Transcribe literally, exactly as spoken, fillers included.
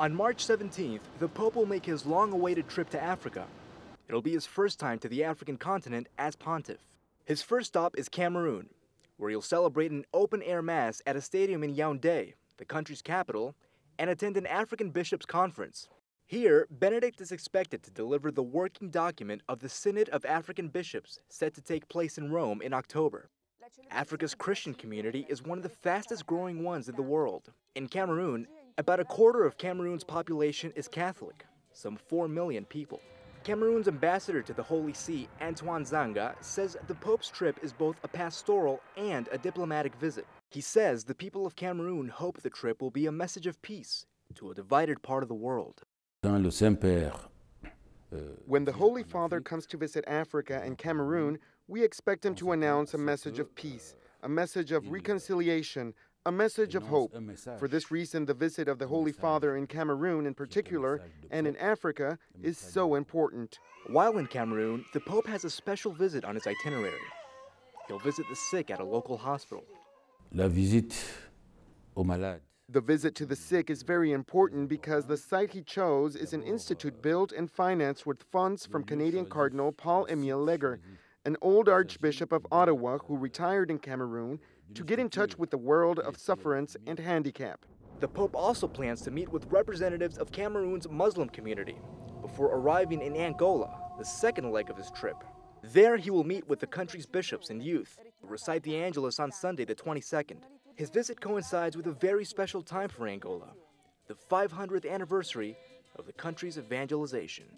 On March seventeenth, the Pope will make his long-awaited trip to Africa. It'll be his first time to the African continent as pontiff. His first stop is Cameroon, where he'll celebrate an open-air mass at a stadium in Yaoundé, the country's capital, and attend an African bishops' conference. Here, Benedict is expected to deliver the working document of the Synod of African Bishops, set to take place in Rome in October. Africa's Christian community is one of the fastest-growing ones in the world. In Cameroon, about a quarter of Cameroon's population is Catholic, some four million people. Cameroon's ambassador to the Holy See, Antoine Zanga, says the Pope's trip is both a pastoral and a diplomatic visit. He says the people of Cameroon hope the trip will be a message of peace to a divided part of the world. When the Holy Father comes to visit Africa and Cameroon, we expect him to announce a message of peace, a message of reconciliation, a message of hope. For this reason, the visit of the Holy Father in Cameroon in particular, and in Africa, is so important. While in Cameroon, the Pope has a special visit on his itinerary. He'll visit the sick at a local hospital. La visite aux malades. The visit to the sick is very important because the site he chose is an institute built and financed with funds from Canadian Cardinal Paul-Emile Leger, an old Archbishop of Ottawa who retired in Cameroon to get in touch with the world of sufferance and handicap. The Pope also plans to meet with representatives of Cameroon's Muslim community before arriving in Angola, the second leg of his trip. There he will meet with the country's bishops and youth, recite the Angelus on Sunday the twenty-second. His visit coincides with a very special time for Angola, the five hundredth anniversary of the country's evangelization.